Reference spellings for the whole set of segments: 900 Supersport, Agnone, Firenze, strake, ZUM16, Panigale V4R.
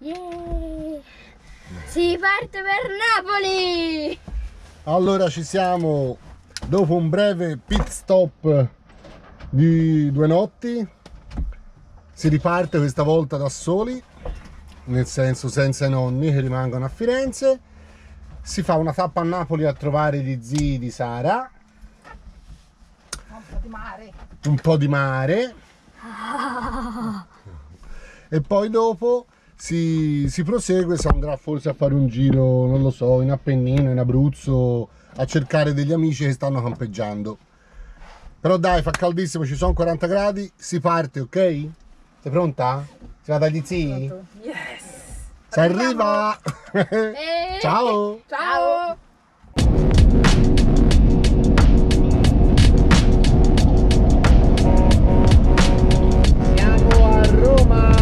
Yeah. Si parte per Napoli! Allora ci siamo dopo un breve pit stop di 2 notti. Si riparte questa volta da soli, nel senso senza i nonni che rimangono a Firenze. Si fa una tappa a Napoli a trovare gli zii di Sara. Un po' di mare. Un po' di mare. Ah. E poi dopo si prosegue, si andrà forse a fare un giro, non lo so, in Appennino, in Abruzzo, a cercare degli amici che stanno campeggiando. Però dai, fa caldissimo, ci sono 40 gradi, si parte, ok? Sei pronta? Si va dagli zii? Yes! Si arriva! Ciao! Ciao! Siamo a Roma!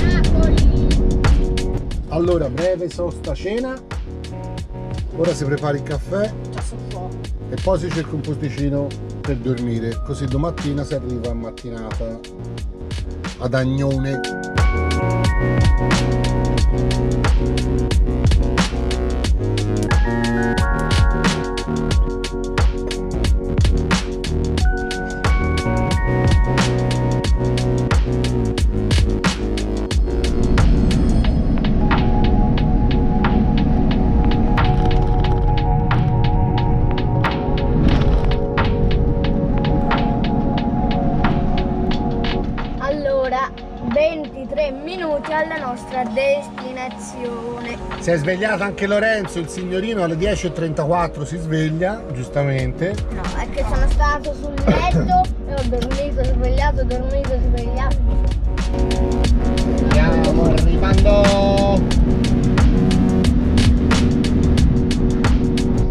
Napoli! Allora, breve sosta cena. Ora si prepara il caffè. Già sul fuoco. E poi si cerca un posticino per dormire, così domattina si arriva a mattinata ad Agnone. Si è svegliato anche Lorenzo, il signorino, alle 10:34 si sveglia, giustamente. No, è che sono stato sul letto e ho dormito, svegliato. Stiamo arrivando!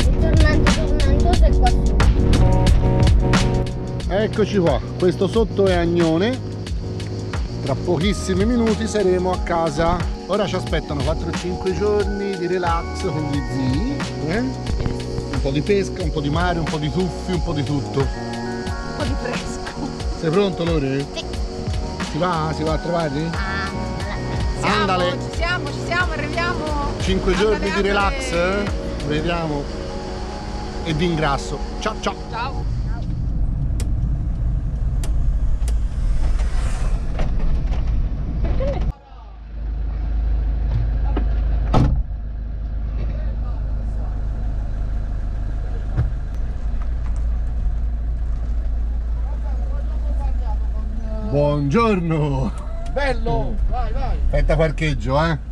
Il tornante è qua su. Eccoci qua, questo sotto è Agnone. Tra pochissimi minuti saremo a casa. Ora ci aspettano 4-5 giorni di relax con gli zii, un po' di pesca, un po' di mare, un po' di tuffi, un po' di tutto. Un po' di fresco. Sei pronto, Lore? Sì. Si va a trovarli? Ah, andale. Ci siamo, arriviamo. 5 giorni di relax, vediamo. E di ingrasso. Ciao. Buongiorno! Bello! Vai! Aspetta parcheggio, eh!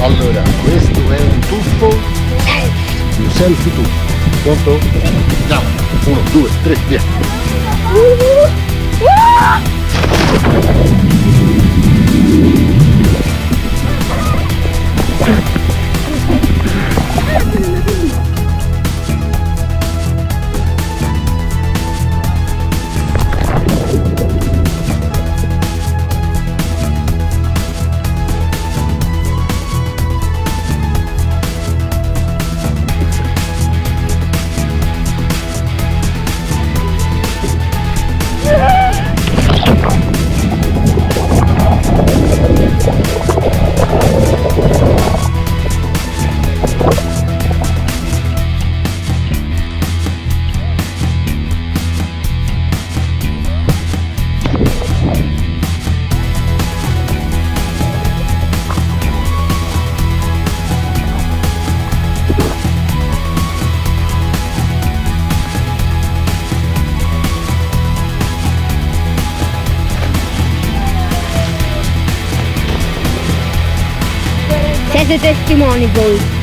Allora, questo è un tuffo, un selfie tuffo. Pronto? Andiamo. 1, 2, 3, via. Siete testimoni voi.